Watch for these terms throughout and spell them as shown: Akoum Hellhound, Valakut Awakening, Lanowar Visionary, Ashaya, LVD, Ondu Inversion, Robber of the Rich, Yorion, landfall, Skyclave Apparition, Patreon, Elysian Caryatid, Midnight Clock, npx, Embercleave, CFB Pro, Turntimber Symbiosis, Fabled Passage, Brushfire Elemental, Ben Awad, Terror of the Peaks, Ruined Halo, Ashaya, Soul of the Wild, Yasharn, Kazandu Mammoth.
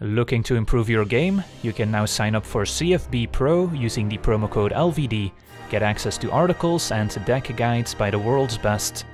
Looking to improve your game? You can now sign up for CFB Pro using the promo code LVD, get access to articles and deck guides by the world's best.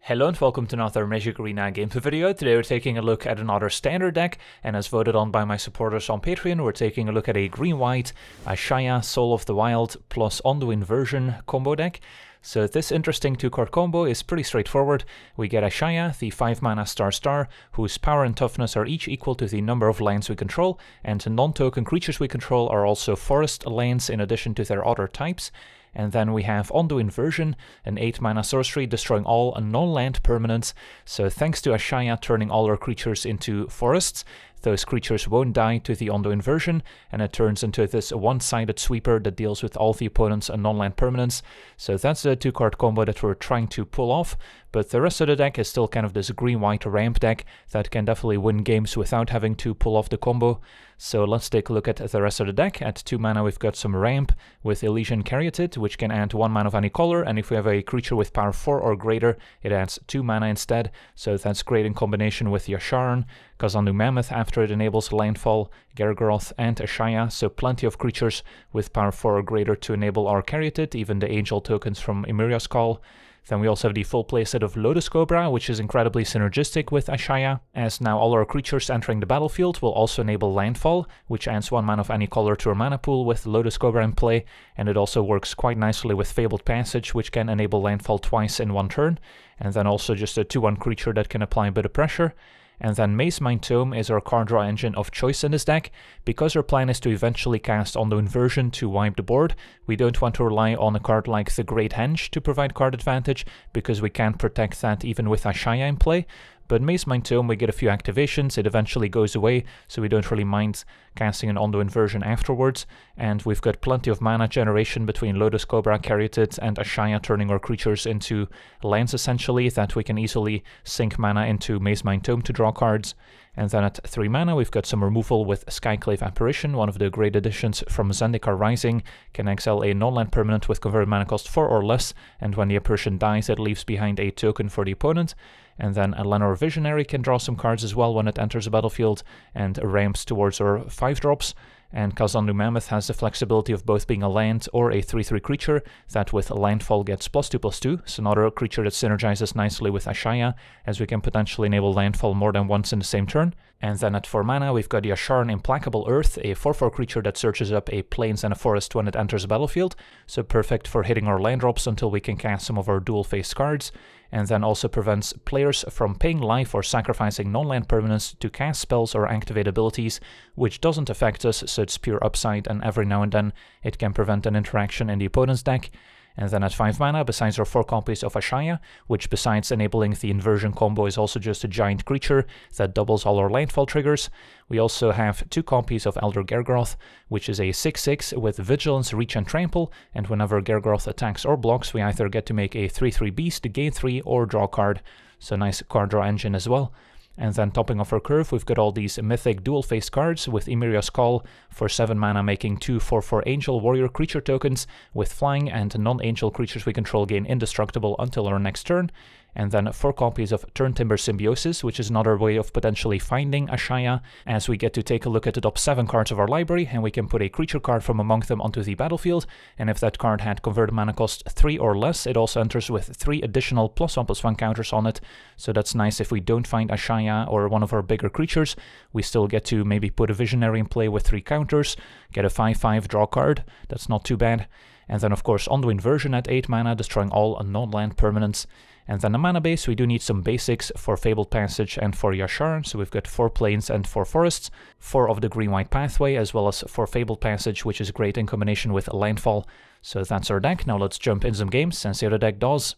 Hello and welcome to another Magic Arena gameplay video. Today we're taking a look at another standard deck, and as voted on by my supporters on Patreon, we're taking a look at a Green-White Ashaya Soul of the Wild plus Ondu Inversion combo deck. So this interesting 2-card combo is pretty straightforward. We get Ashaya, the 5-mana star-star, whose power and toughness are each equal to the number of lands we control, and non-token creatures we control are also forest lands in addition to their other types. And then we have Ondu Inversion, an 8-mana sorcery destroying all non-land permanents. So thanks to Ashaya turning all our creatures into forests, those creatures won't die to the Ondu Inversion, and it turns into this one-sided sweeper that deals with all the opponents and non-land permanents. So that's the 2-card combo that we're trying to pull off, but the rest of the deck is still kind of this green-white ramp deck that can definitely win games without having to pull off the combo. So let's take a look at the rest of the deck. At 2 mana we've got some ramp with Elysian Caryatid, which can add 1 mana of any color, and if we have a creature with power 4 or greater, it adds 2 mana instead, so that's great in combination with Yasharn, Kazandu Mammoth after it enables Landfall, Gargaroth and Ashaya, so plenty of creatures with power 4 or greater to enable our Caryatid, even the Angel tokens from Emeria's Call. Then we also have the full playset of Lotus Cobra, which is incredibly synergistic with Ashaya, as now all our creatures entering the battlefield will also enable Landfall, which adds 1 mana of any color to our mana pool with Lotus Cobra in play, and it also works quite nicely with Fabled Passage, which can enable Landfall twice in one turn, and then also just a 2-1 creature that can apply a bit of pressure. And then Mazemind Tome is our card draw engine of choice in this deck. Because our plan is to eventually cast Ondu Inversion to wipe the board, we don't want to rely on a card like the Great Henge to provide card advantage, because we can't protect that even with Ashaya in play. But Mazemind Tome, we get a few activations, it eventually goes away, so we don't really mind casting an Ondu Inversion afterwards, and we've got plenty of mana generation between Lotus Cobra, Caryatid, and Ashaya turning our creatures into lands essentially, that we can easily sink mana into Mazemind Tome to draw cards. And then at 3 mana we've got some removal with Skyclave Apparition, one of the great additions from Zendikar Rising, can exile a non-land permanent with converted mana cost 4 or less, and when the apparition dies it leaves behind a token for the opponent. And then a Lanowar Visionary can draw some cards as well when it enters the battlefield and ramps towards our 5-drops. And Kazandu Mammoth has the flexibility of both being a land or a 3-3 creature that with Landfall gets +2/+2, so another creature that synergizes nicely with Ashaya, as we can potentially enable Landfall more than once in the same turn. And then at 4 mana we've got Yasharn Implacable Earth, a 4-4 creature that searches up a plains and a forest when it enters the battlefield, so perfect for hitting our land drops until we can cast some of our dual face cards, and then also prevents players from paying life or sacrificing non-land permanents to cast spells or activate abilities, which doesn't affect us, so it's pure upside, and every now and then it can prevent an interaction in the opponent's deck. And then at 5 mana, besides our 4 copies of Ashaya, which besides enabling the Inversion combo is also just a giant creature that doubles all our Landfall triggers, we also have 2 copies of Elder Gargaroth, which is a 6-6 with Vigilance, Reach and Trample, and whenever Gargaroth attacks or blocks we either get to make a 3-3 beast, gain 3 or draw a card, so nice card draw engine as well. And then topping off our curve, we've got all these mythic dual-faced cards with Emeria's Call for 7 mana making 2 4-4 Angel Warrior creature tokens with flying, and non-Angel creatures we control gain indestructible until our next turn. And then 4 copies of Turntimber Symbiosis, which is another way of potentially finding Ashaya, as we get to take a look at the top 7 cards of our library, and we can put a creature card from among them onto the battlefield, and if that card had converted mana cost 3 or less, it also enters with 3 additional +1/+1 counters on it, so that's nice. If we don't find Ashaya or one of our bigger creatures, we still get to maybe put a Visionary in play with 3 counters, get a 5/5 draw card, that's not too bad. And then of course Ondu Inversion at 8 mana, destroying all non-land permanents. And then the mana base, we do need some basics for Fabled Passage and for Yasharn, so we've got 4 plains and 4 forests, 4 of the Green-White Pathway, as well as 4 Fabled Passage, which is great in combination with Landfall. So that's our deck. Now let's jump in some games and see how the deck does.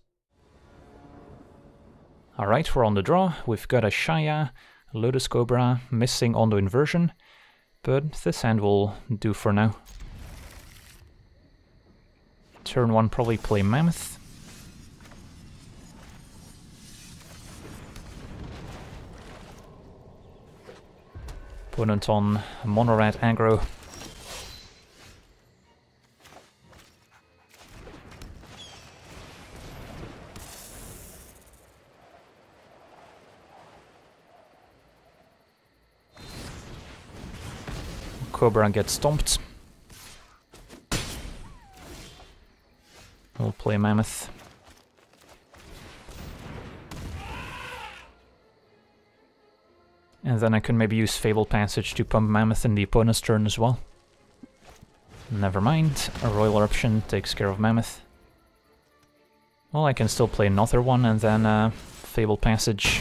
Alright, we're on the draw. We've got Ashaya, Lotus Cobra, missing Ondu Inversion, but this hand will do for now. Turn 1 probably play Mammoth. Opponent on Monorad aggro. Cobra and get stomped. We'll play Mammoth. And then I can maybe use Fabled Passage to pump Mammoth in the opponent's turn as well. Never mind, a Royal Eruption takes care of Mammoth. Well, I can still play another one and then Fabled Passage.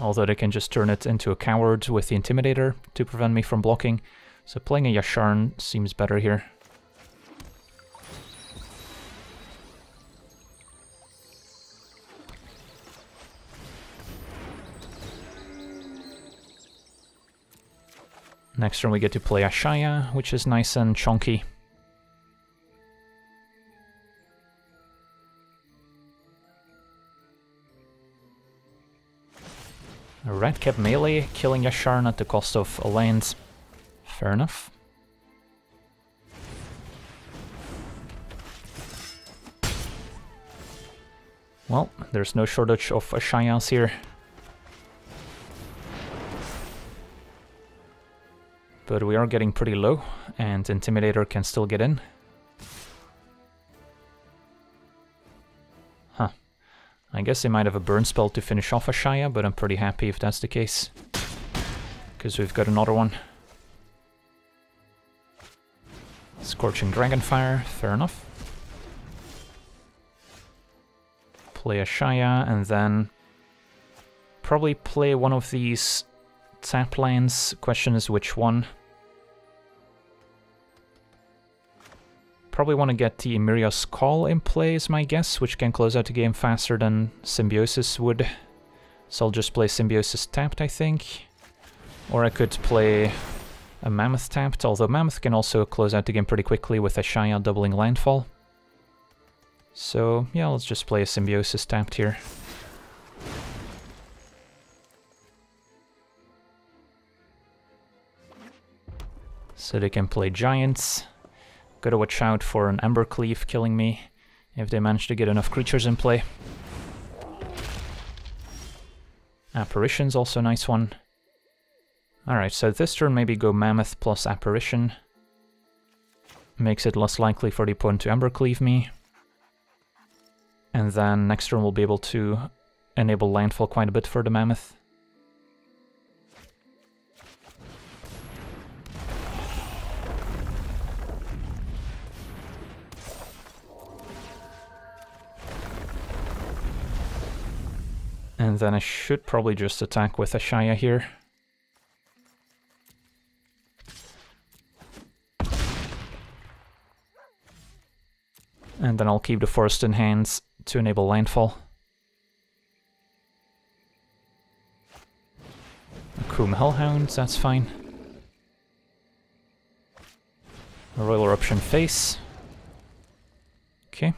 Although they can just turn it into a coward with the Intimidator to prevent me from blocking. So playing a Yasharn seems better here. Next turn we get to play Ashaya, which is nice and chunky. A Redcap melee, killing Yasharn at the cost of a land. Fair enough. Well, there's no shortage of Ashayas here. But we are getting pretty low, and Intimidator can still get in. Huh. I guess they might have a burn spell to finish off Ashaya, but I'm pretty happy if that's the case. Because we've got another one. Scorching Dragonfire, fair enough. Play Ashaya, and then probably play one of these tap lands. Question is which one. Probably want to get the Emeria's Call in play is my guess, which can close out the game faster than Symbiosis would. So I'll just play Symbiosis tapped, I think. Or I could play a Mammoth tapped, although Mammoth can also close out the game pretty quickly with Ashaya doubling landfall. So yeah, let's just play a Symbiosis tapped here. So they can play Giants. Gotta watch out for an Embercleave killing me if they manage to get enough creatures in play. Apparition's also a nice one. Alright, so this turn maybe go Mammoth plus Apparition. Makes it less likely for the opponent to Embercleave me. And then next turn we'll be able to enable landfall quite a bit for the Mammoth. And then I should probably just attack with Ashaya here. And then I'll keep the forest in hand to enable landfall. Akoum Hellhound, that's fine. A Royal Eruption face. Okay.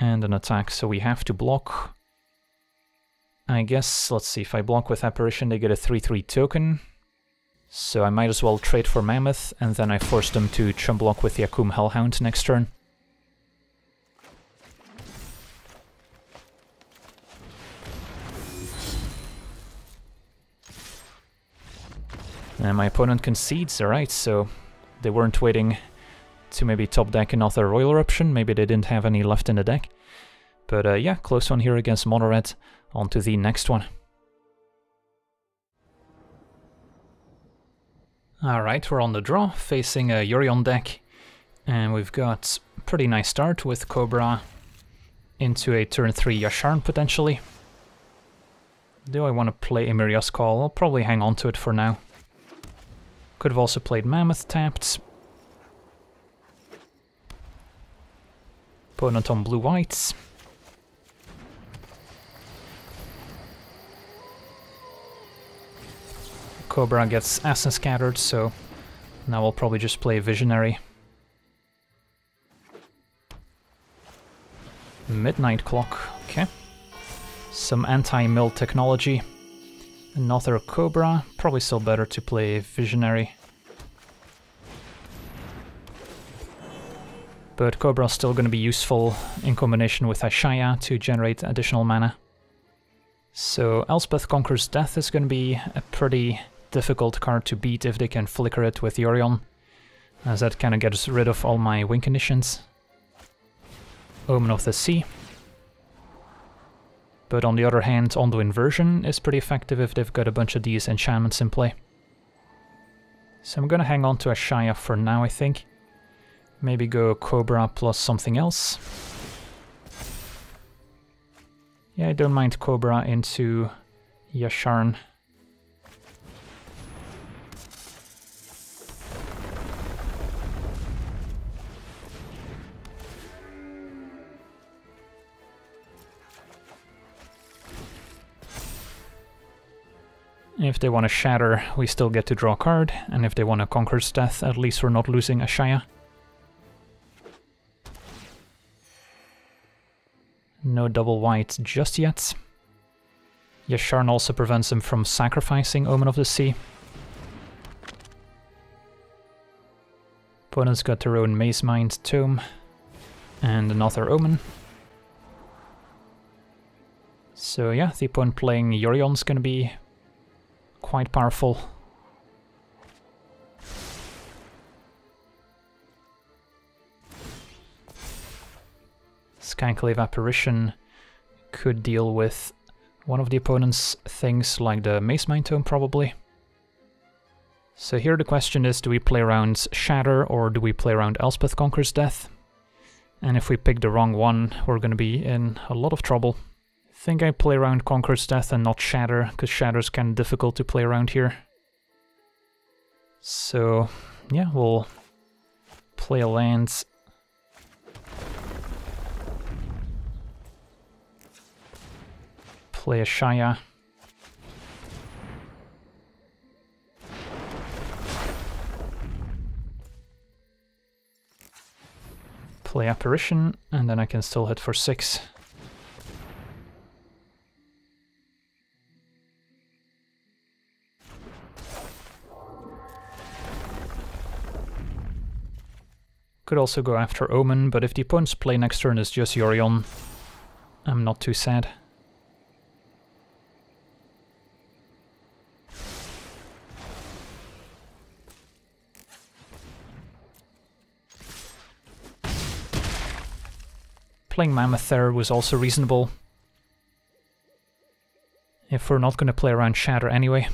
And an attack, so we have to block. I guess, let's see, if I block with Apparition they get a 3-3 token. So I might as well trade for Mammoth, and then I force them to chump block with the Akoum Hellhound next turn. And my opponent concedes, alright, so they weren't waiting to maybe top deck another Royal Eruption, maybe they didn't have any left in the deck. But yeah, close one here against Mono-Red. On to the next one. Alright, we're on the draw, facing a Yorion deck. And we've got a pretty nice start with Cobra into a turn 3 Yasharn potentially. Do I want to play Emeria's Call? I'll probably hang on to it for now. Could have also played Mammoth tapped. Opponent on blue-whites. Cobra gets Acid Scattered, so now I'll probably just play Visionary. Midnight Clock, okay. Some anti-mill technology. Another Cobra, probably still better to play Visionary. But Cobra's still going to be useful in combination with Ashaya to generate additional mana. So Elspeth Conquers Death is going to be a pretty difficult card to beat if they can flicker it with Yorion, as that kind of gets rid of all my win conditions. Omen of the Sea. But on the other hand, Ondu Inversion is pretty effective if they've got a bunch of these enchantments in play. So I'm going to hang on to Ashaya for now, I think. Maybe go Cobra plus something else. Yeah, I don't mind Cobra into Yasharn. If they want to Shatter, we still get to draw a card, and if they want to Conquer's Death, at least we're not losing Ashaya. No double white just yet. Yasharn also prevents them from sacrificing Omen of the Sea. Opponent's got their own Mazemind Tome and another Omen. So yeah, the opponent playing Yorion's gonna be quite powerful. Skyclave Apparition could deal with one of the opponent's things, like the Mazemind Tome probably. So here the question is, do we play around Shatter or do we play around Elspeth Conquers Death? And if we pick the wrong one, we're going to be in a lot of trouble. I think I play around Conquers Death and not Shatter, because Shatter's kind of difficult to play around here. So yeah, we'll play a land. Play Ashaya. Play Apparition, and then I can still hit for 6. Could also go after Omen, but if the opponent's play next turn is just Yorion, I'm not too sad. Playing Mammoth there was also reasonable, if we're not going to play around Shatter anyway.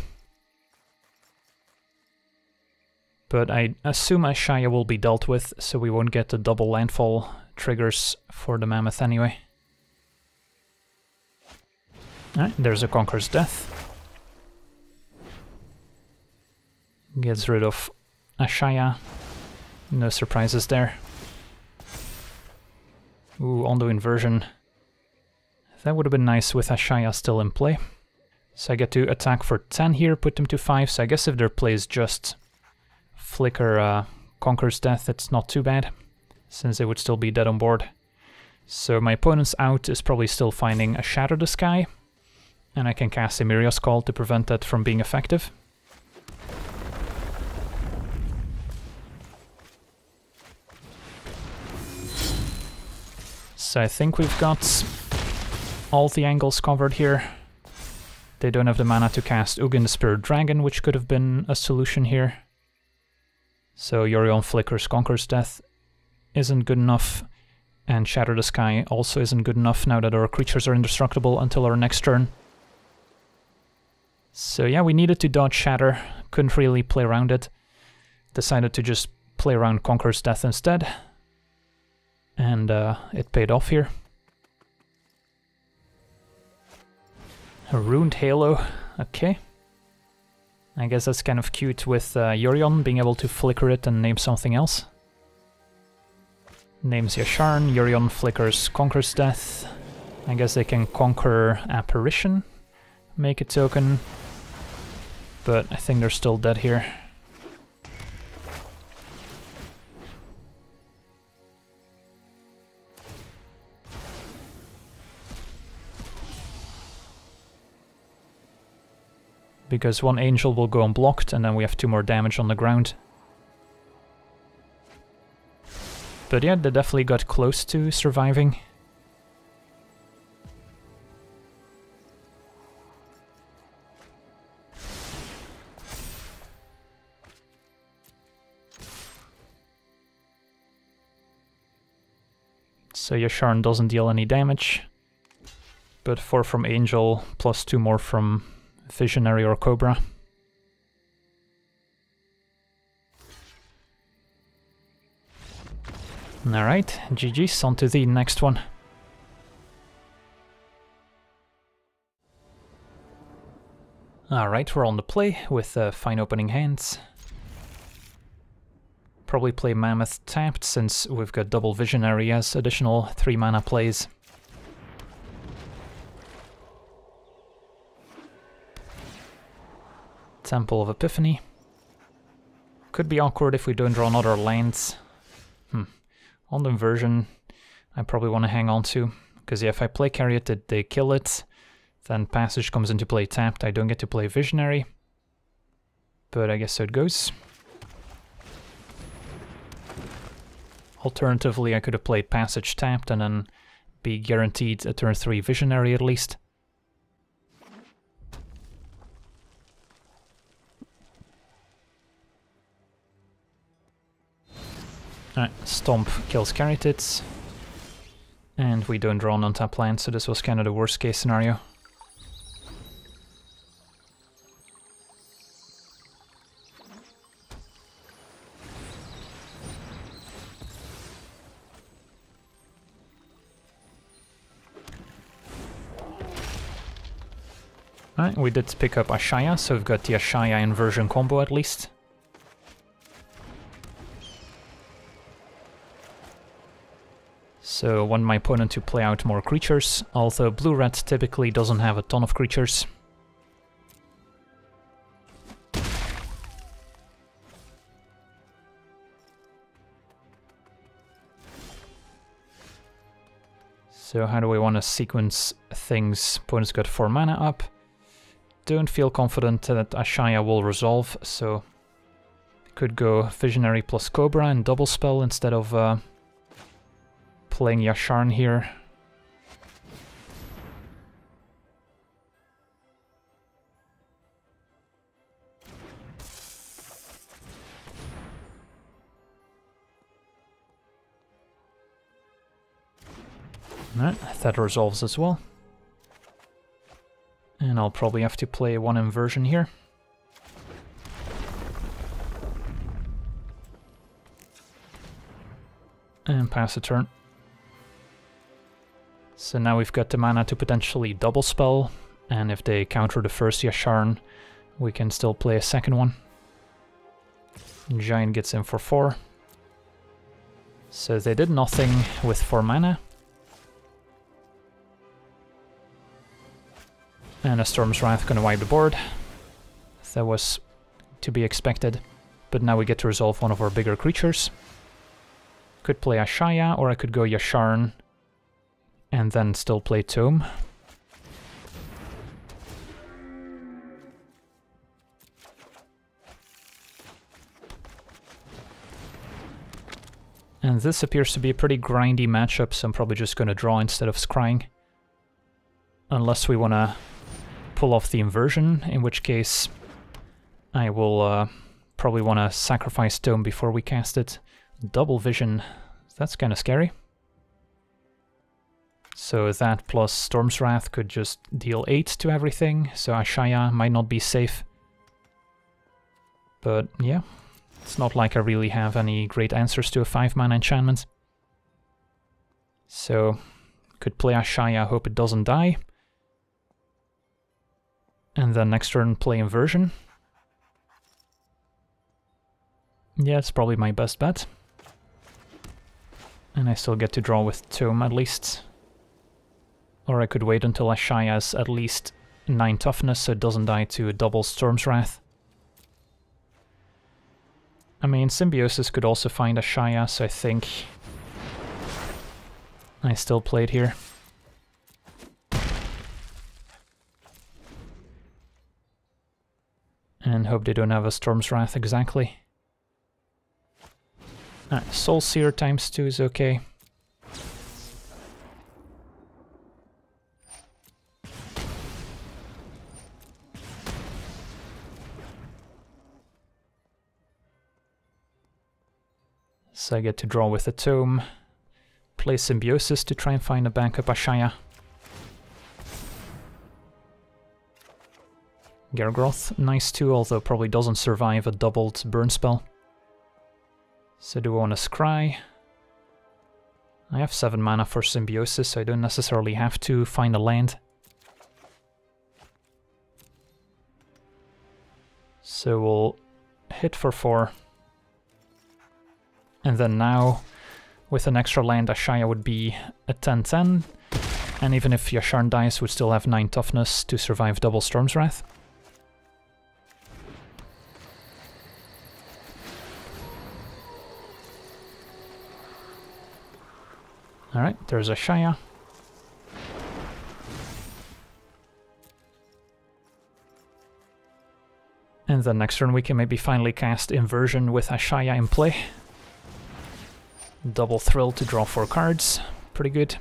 But I assume Ashaya will be dealt with, so we won't get the double landfall triggers for the Mammoth anyway. Alright, there's a Conqueror's Death. Gets rid of Ashaya. No surprises there. Ooh, Ondu Inversion. That would have been nice with Ashaya still in play. So I get to attack for 10 here, put them to 5, so I guess if their play is just flicker Conquer's Death, it's not too bad, since they would still be dead on board. So my opponent's out is probably still finding a Shatter the Sky, and I can cast Emeria's Call to prevent that from being effective. So I think we've got all the angles covered here. They don't have the mana to cast Ugin the Spirit Dragon, which could have been a solution here. So Yorion flickers Conquer's Death isn't good enough, and Shatter the Sky also isn't good enough now that our creatures are indestructible until our next turn. So yeah, we needed to dodge Shatter, couldn't really play around it. Decided to just play around Conquer's Death instead. And it paid off here. A Ruined Halo, okay. I guess that's kind of cute with Yorion being able to flicker it and name something else. Names Yasharn, Yorion flickers Conquer's Death. I guess they can Conquer Apparition, make a token. But I think they're still dead here. Because one angel will go unblocked, and then we have 2 more damage on the ground. But yeah, they definitely got close to surviving. so Yasharn doesn't deal any damage, but 4 from Angel, plus 2 more from Visionary or Cobra. Alright, GG's, on to the next one. Alright, we're on the play with fine opening hands. Probably play Mammoth tapped since we've got double Visionary as additional 3 mana plays. Temple of Epiphany. Could be awkward if we don't draw another lands. Ondu Inversion I probably want to hang on to, because yeah, if I play Caryatid they kill it, then Passage comes into play tapped, I don't get to play Visionary, but I guess so it goes. Alternatively I could have played Passage tapped and then be guaranteed a turn 3 Visionary at least. Alright, Stomp kills Caryatids, and we don't draw an untapped land, so this was kind of the worst case scenario. Alright, we did pick up Ashaya, so we've got the Ashaya Inversion combo at least. So I want my opponent to play out more creatures, although blue-red typically doesn't have a ton of creatures. So how do we want to sequence things? Opponent's got 4 mana up. Don't feel confident that Ashaya will resolve, so could go Visionary plus Cobra and double spell instead of playing Yasharn here. Alright, that resolves as well. And I'll probably have to play one Inversion here. And pass the turn. So now we've got the mana to potentially double spell, and if they counter the first Yasharn, we can still play a second one. Giant gets in for 4. So they did nothing with 4 mana. And a Storm's Wrath gonna wipe the board. That was to be expected, but now we get to resolve one of our bigger creatures. Could play Ashaya, or I could go Yasharn, and then still play Tome. And this appears to be a pretty grindy matchup, so I'm probably just going to draw instead of scrying. Unless we want to pull off the Inversion, in which case I will probably want to sacrifice Tome before we cast it. Double Vision, that's kind of scary. So that plus Storm's Wrath could just deal 8 to everything, so Ashaya might not be safe. But yeah, it's not like I really have any great answers to a 5-mana enchantment. So could play Ashaya, hope it doesn't die. And then next turn play Inversion. Yeah, it's probably my best bet. And I still get to draw with Tome at least. Or I could wait until Ashaya has at least 9 toughness so it doesn't die to a double Storm's Wrath. I mean, Symbiosis could also find Ashaya, so I think I still played here. And hope they don't have a Storm's Wrath exactly. Alright, Soul Seer times 2 is okay. So I get to draw with a Tome, play Symbiosis to try and find a backup Ashaya. Gargaroth, nice too, although probably doesn't survive a doubled burn spell. So do I want to scry? I have 7 mana for Symbiosis, so I don't necessarily have to find a land. So we'll hit for 4. And then now, with an extra land, Ashaya would be a 10-10. And even if Yasharn dies, would still have 9 toughness to survive double Storm's Wrath. Alright, there's Ashaya. And then next turn we can maybe finally cast Inversion with Ashaya in play. Double Thrill to draw 4 cards, pretty good.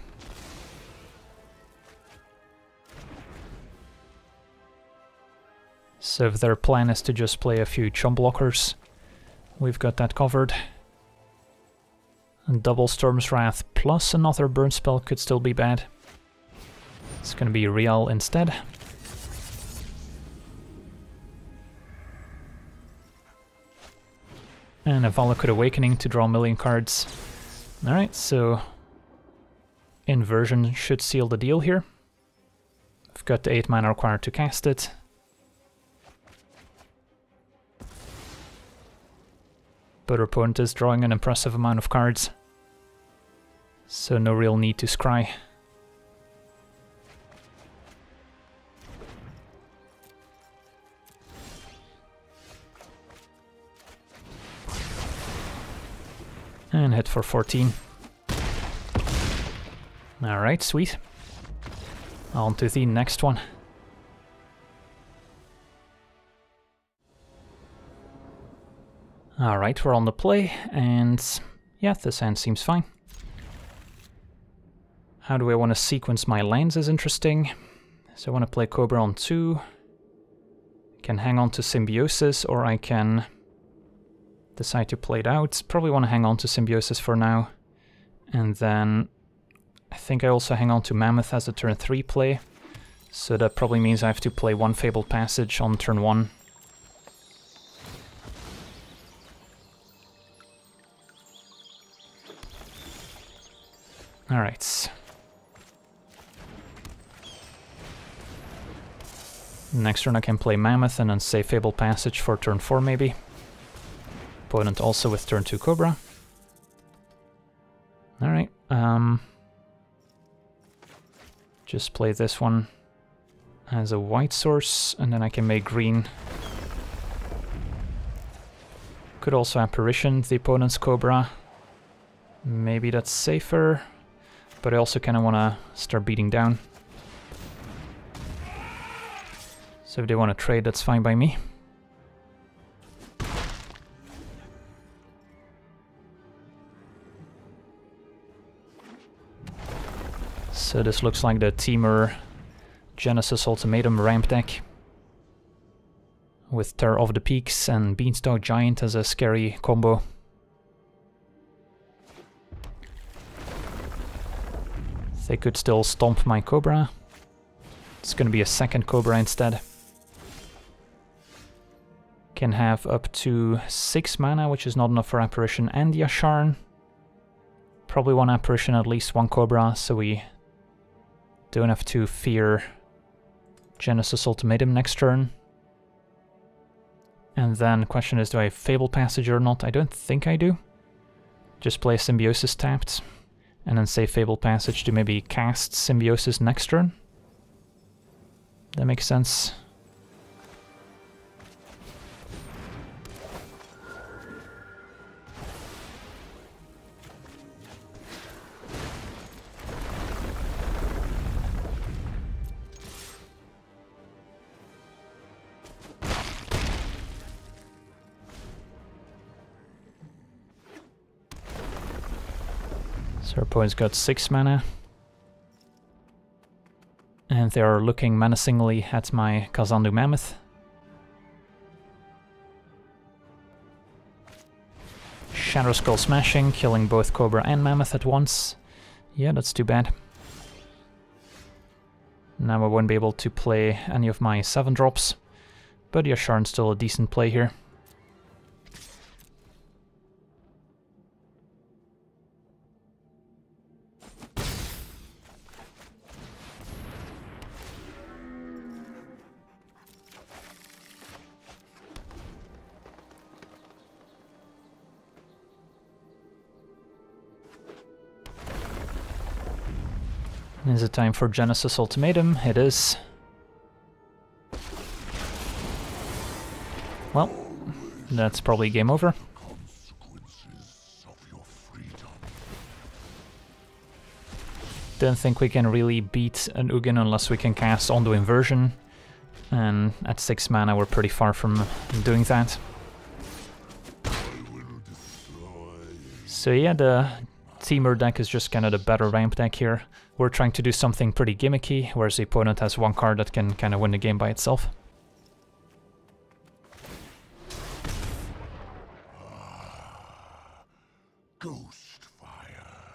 So if their plan is to just play a few chump blockers, we've got that covered. And double Storm's Wrath plus another burn spell could still be bad. It's gonna be Rial instead. And a Valakut Awakening to draw a 1,000,000 cards. Alright, so Inversion should seal the deal here. I've got the 8 mana required to cast it. But our opponent is drawing an impressive amount of cards, so no real need to scry. And hit for 14. Alright, sweet. On to the next one. Alright, we're on the play, and yeah, this hand seems fine. How do I want to sequence my lands is interesting. So I want to play Cobra on 2. I can hang on to Symbiosis, or I can decide to play it out. Probably want to hang on to Symbiosis for now. And then I think I also hang on to Mammoth as a turn 3 play. So that probably means I have to play 1 Fabled Passage on turn 1. Alright. Next turn I can play Mammoth and then save Fabled Passage for turn 4 maybe. Opponent also with turn 2 Cobra. Alright, just play this one as a white source, and then I can make green. Could also Apparition the opponent's Cobra. Maybe that's safer, but I also kinda wanna start beating down. So if they wanna trade, that's fine by me. So this looks like the Temur Genesis Ultimatum ramp deck with Terror of the Peaks and Beanstalk Giant as a scary combo. They could still stomp my Cobra. It's gonna be a second Cobra instead. Can have up to 6 mana, which is not enough for Apparition and Yasharn. Probably 1 Apparition, at least 1 Cobra, so we don't have to fear Genesis Ultimatum next turn. And then the question is, do I have Fabled Passage or not? I don't think I do. Just play Symbiosis tapped, and then save Fabled Passage to maybe cast Symbiosis next turn. That makes sense. Our opponent's got 6 mana, and they are looking menacingly at my Kazandu Mammoth. Shatter Skull Smashing, killing both Cobra and Mammoth at once, Yeah, that's too bad. Now I won't be able to play any of my 7-drops, but Yasharn's still a decent play here. Is it time for Genesis Ultimatum? It is. Well, that's probably game over. Don't think we can really beat an Ugin unless we can cast Ondu Inversion, and at 6 mana we're pretty far from doing that. So yeah, the Temur deck is just kind of the better ramp deck here. We're trying to do something pretty gimmicky, whereas the opponent has one card that can kind of win the game by itself. Ghost fire,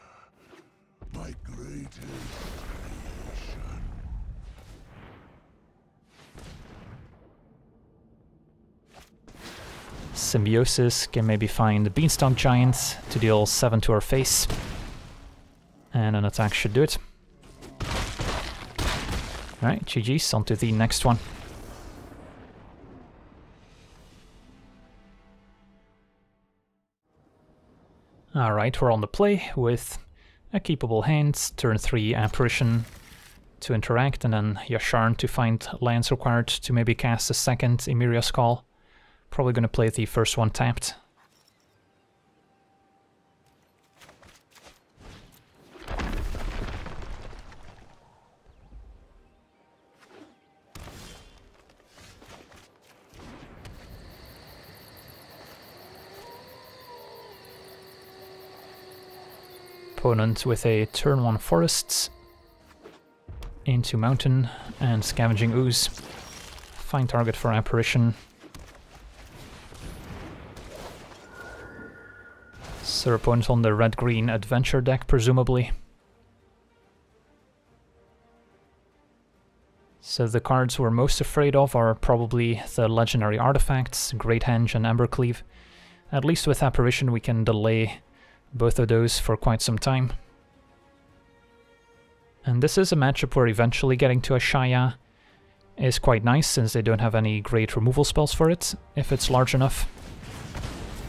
my greatest creation. Symbiosis can maybe find the Beanstalk Giant to deal 7 to our face. And an attack should do it. Alright, GG's, on to the next one. Alright, we're on the play with a keepable hand, turn 3 Apparition to interact, and then Yasharn to find lands required to maybe cast a second Emeria's Call. Probably gonna play the first one tapped. Opponent with a turn 1 Forests into Mountain and Scavenging Ooze. Find target for Apparition. So opponent on the red-green adventure deck, presumably. So the cards we're most afraid of are probably the legendary artifacts, Great Henge and Embercleave. At least with Apparition we can delay both of those for quite some time. And this is a matchup where eventually getting to Ashaya is quite nice, since they don't have any great removal spells for it, if it's large enough.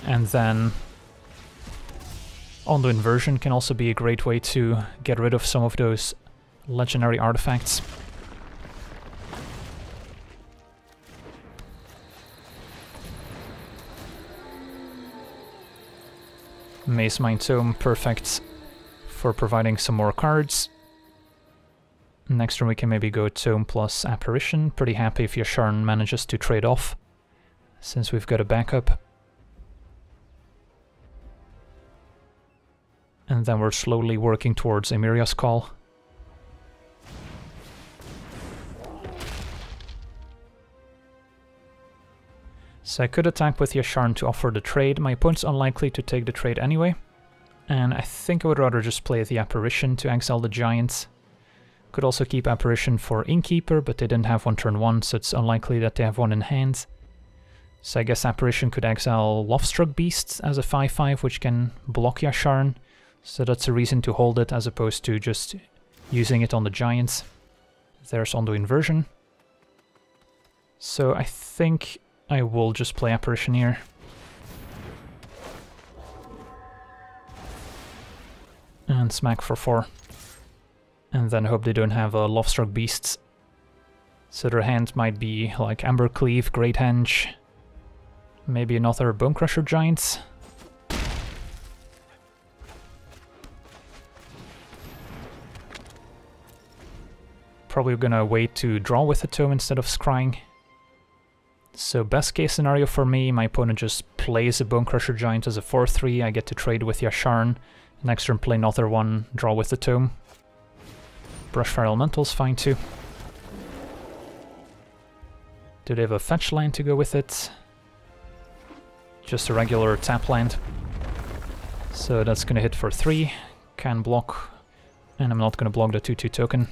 And then Ondu Inversion can also be a great way to get rid of some of those legendary artifacts. Mazemind Tome, perfect for providing some more cards. Next turn we can maybe go Tome plus Apparition. Pretty happy if Yasharn manages to trade off, since we've got a backup. And then we're slowly working towards Emeria's Call. So I could attack with Yasharn to offer the trade. My opponent's unlikely to take the trade anyway, and I think I would rather just play the Apparition to exile the Giant. Could also keep Apparition for Innkeeper, but they didn't have one turn 1, so it's unlikely that they have one in hand. So I guess Apparition could exile Lovestruck Beasts as a 5/5, which can block Yasharn, so that's a reason to hold it as opposed to just using it on the Giants. There's Ondu Inversion. So I think I will just play Apparition here. And smack for 4. And then hope they don't have a Lovestruck Beasts. So their hand might be like Embercleave, Great Henge, maybe another Bonecrusher Giant. Probably gonna wait to draw with a Tome instead of scrying. So best case scenario for me, my opponent just plays a Bonecrusher Giant as a 4/3, I get to trade with Yasharn, next turn play another one, draw with the Tome. Brushfire Elemental's fine too. Do they have a fetch land to go with it? Just a regular tap land. So that's gonna hit for 3, can block And I'm not going to block the 2-2 token.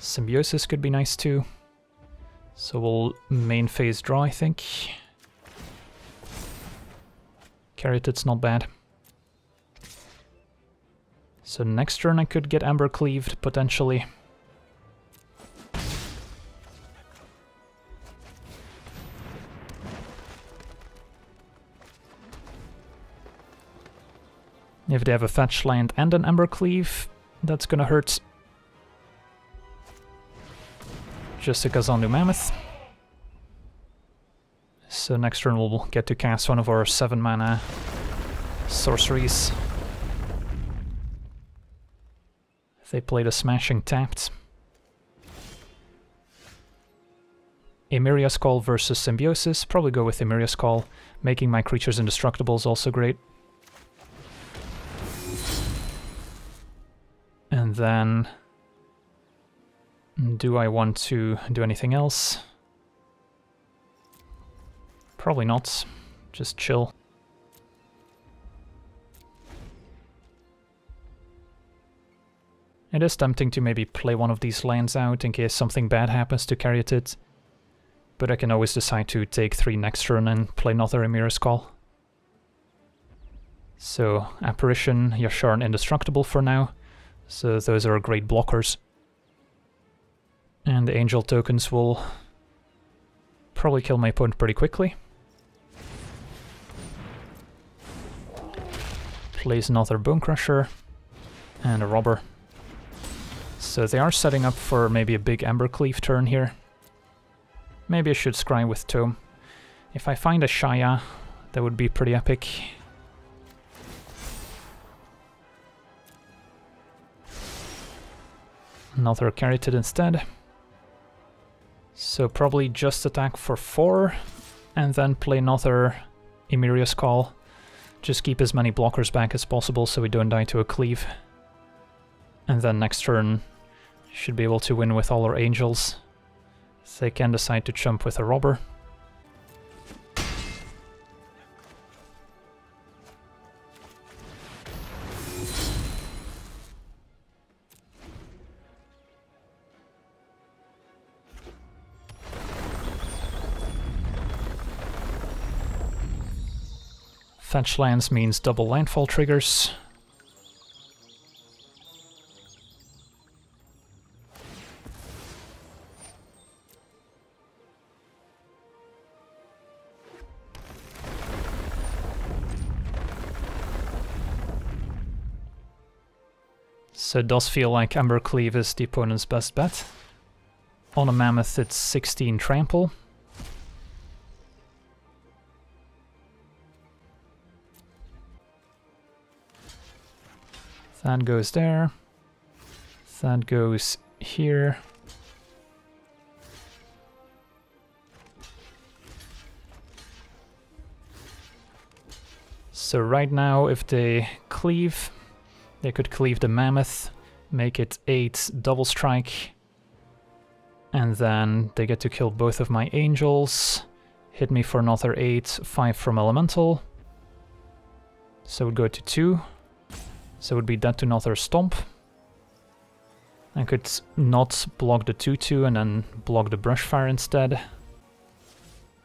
Symbiosis could be nice too. So we'll main phase draw, I think. Caryatid's not bad. So next turn I could get Embercleaved, potentially. If they have a fetch land and an Embercleave, that's gonna hurt. Just a Kazandu Mammoth. So next turn we'll get to cast one of our 7-mana sorceries. They played a Smashing Tapped. Emeria's Call versus Symbiosis. Probably go with Emeria's Call. Making my creatures indestructible is also great. And then... do I want to do anything else? Probably not. Just chill. It is tempting to maybe play one of these lands out in case something bad happens to Caryatid, but I can always decide to take 3 next turn and play another Emeria's Call. So Apparition, Yasharn indestructible for now, so those are great blockers. And the Angel tokens will probably kill my opponent pretty quickly. Plays another Bonecrusher and a Robber. So they are setting up for maybe a big Embercleave turn here. Maybe I should scry with Tome. If I find Ashaya, that would be pretty epic. Another Caryatid instead. So probably just attack for 4, and then play another Emeria's Call. Just keep as many blockers back as possible so we don't die to a cleave. And then next turn... should be able to win with all our angels. They can decide to chump with a Robber. Fetch lands means double landfall triggers. So it does feel like Embercleave is the opponent's best bet. On a Mammoth it's 16 trample. That goes there. That goes here. So right now if they cleave, they could cleave the Mammoth, make it 8 double strike, and then they get to kill both of my angels, hit me for another 8, 5 from Elemental, so it would go to 2, so it would be dead to another Stomp. I could not block the 2-2 and then block the Brushfire instead.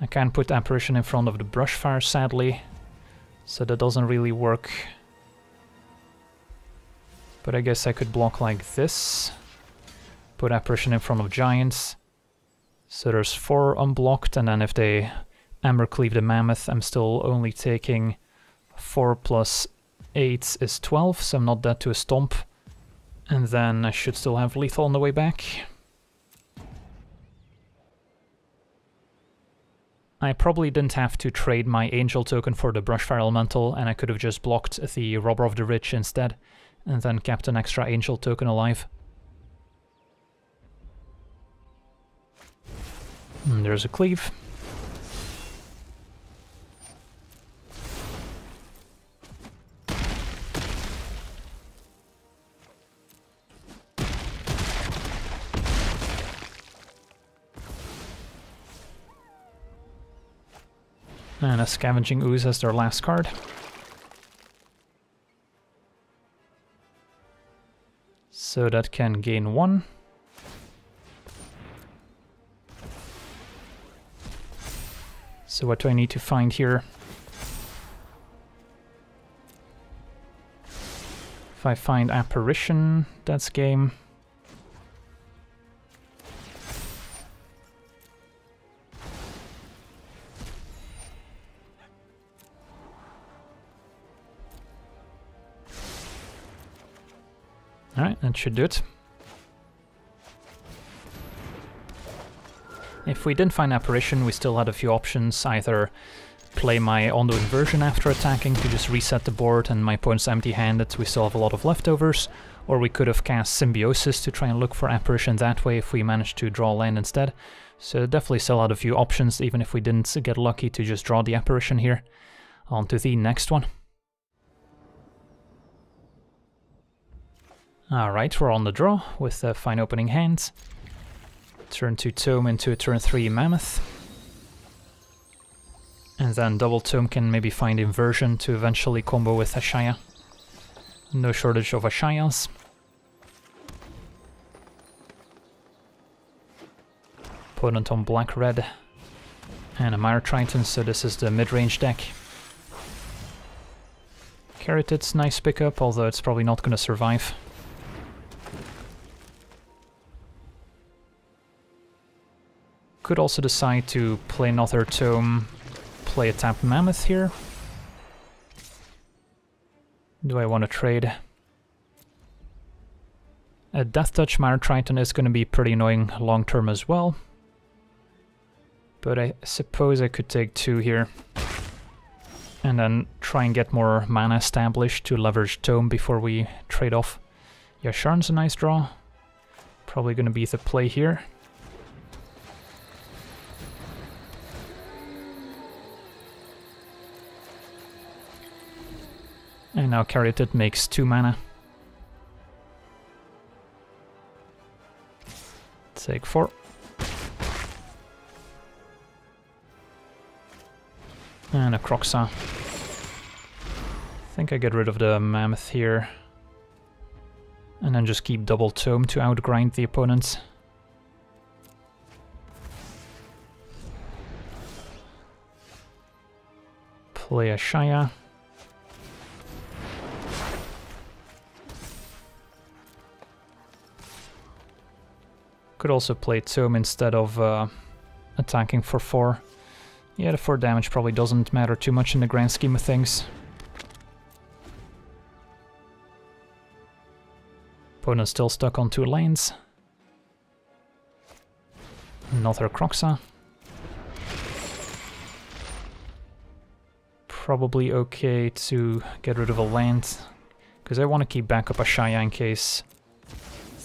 I can't put Apparition in front of the Brushfire, sadly, so that doesn't really work. But I guess I could block like this, put Apparition in front of Giants, so there's 4 unblocked, and then if they Embercleave the Mammoth, I'm still only taking 4 plus 8 is 12, so I'm not dead to a Stomp, and then I should still have lethal on the way back. I probably didn't have to trade my Angel token for the Brushfire Elemental, and I could have just blocked the Robber of the Rich instead, and then kept an extra Angel token alive. And there's a cleave. And a Scavenging Ooze as their last card. So that can gain one. So what do I need to find here? If I find Apparition, that's game. Alright, that should do it. If we didn't find Apparition, we still had a few options. Either play my Ondu Inversion after attacking to just reset the board and my opponent's empty-handed, we still have a lot of leftovers, or we could have cast Symbiosis to try and look for Apparition that way if we managed to draw land instead. So definitely still had a few options, even if we didn't get lucky to just draw the Apparition here. On to the next one. Alright, we're on the draw with a fine opening hand. Turn 2 Tome into a turn 3 Mammoth. And then double Tome can maybe find Inversion to eventually combo with Ashaya. No shortage of Ashayas. Opponent on black-red. And a Mire Triton, so this is the mid-range deck. Caryatid's nice pickup, although it's probably not going to survive. Could also decide to play another Tome, play a tapped Mammoth here. Do I want to trade? A Death Touch Mire Triton is going to be pretty annoying long term as well. But I suppose I could take two here. And then try and get more mana established to leverage Tome before we trade off. Yasharn's a nice draw. Probably going to be the play here. And now Caryatid makes 2 mana. Take 4. And a Kroxa. I think I get rid of the Mammoth here. And then just keep double Tome to outgrind the opponents. Play Ashaya. Could also play Tome instead of attacking for 4. Yeah, the 4 damage probably doesn't matter too much in the grand scheme of things. Opponent's still stuck on 2 lanes. Another Kroxa. Probably okay to get rid of a land, because I want to keep back up Ashaya in case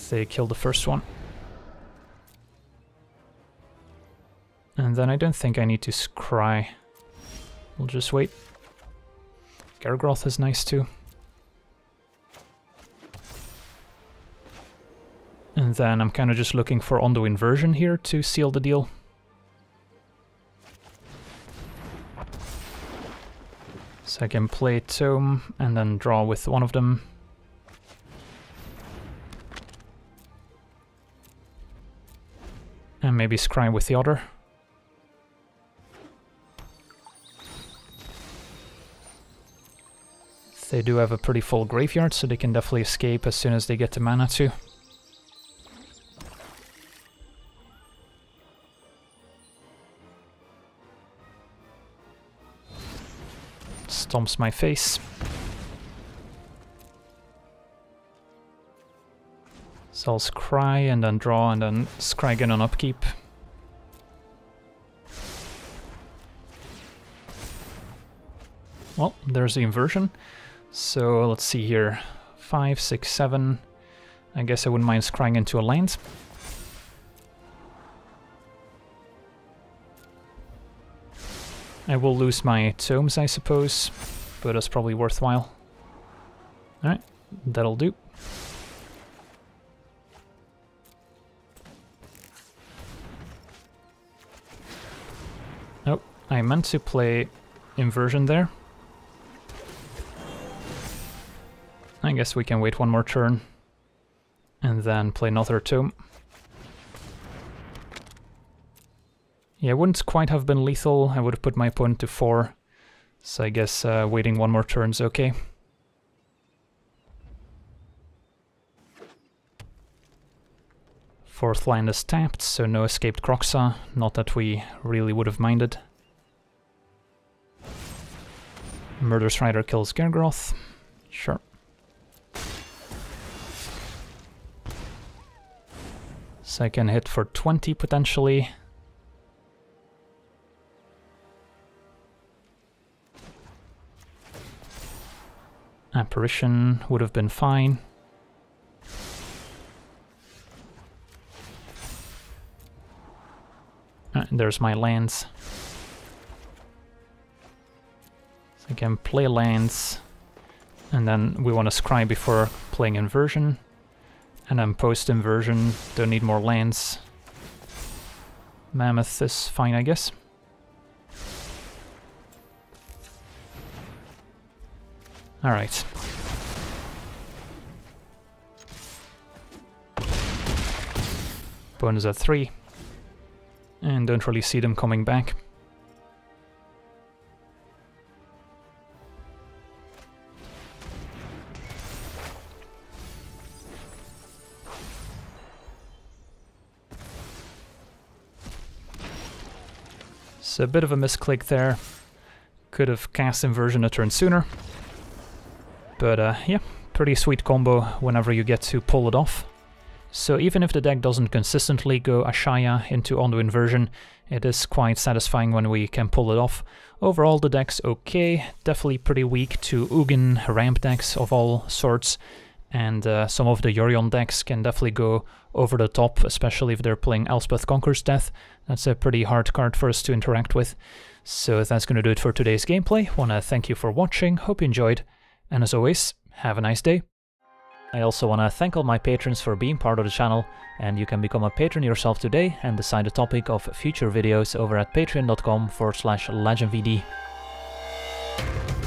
they kill the first one. And then I don't think I need to scry. We'll just wait. Gargaroth is nice too. And then I'm kind of just looking for Ondu Inversion here to seal the deal. So I can play Tome and then draw with one of them. And maybe scry with the other. They do have a pretty full graveyard, so they can definitely escape as soon as they get the mana to. Stomps my face. So I'll scry and then draw and then scry again on upkeep. Well, there's the Inversion. So let's see here, 5, 6, 7, I guess I wouldn't mind scrying into a land. I will lose my Tomes, I suppose, but that's probably worthwhile. Alright, that'll do. Oh, I meant to play Inversion there. I guess we can wait one more turn. and then play another Tome. Yeah, it wouldn't quite have been lethal. I would have put my opponent to 4, so I guess waiting one more turn's okay. Fourth land is tapped, so no escaped Kroxa, not that we really would have minded. Murderous Rider kills Gargaroth, sure. So I can hit for 20 potentially. Apparition would have been fine. There's my lands. So I can play lands, and then we want to scry before playing Inversion, and then post Inversion, don't need more lands. Mammoth is fine, I guess. Alright. Opponent's at 3. And don't really see them coming back. So a bit of a misclick there. Could have cast Inversion a turn sooner. But yeah, pretty sweet combo whenever you get to pull it off. So even if the deck doesn't consistently go Ashaya into Ondu Inversion, it is quite satisfying when we can pull it off. Overall the deck's okay, definitely pretty weak to Ugin ramp decks of all sorts, and some of the Yorion decks can definitely go over the top, especially if they're playing Elspeth Conquers Death. That's a pretty hard card for us to interact with. So that's going to do it for today's gameplay. Want to thank you for watching, hope you enjoyed, and as always, have a nice day. I also want to thank all my patrons for being part of the channel, and you can become a patron yourself today and decide the topic of future videos over at patreon.com/legendvd.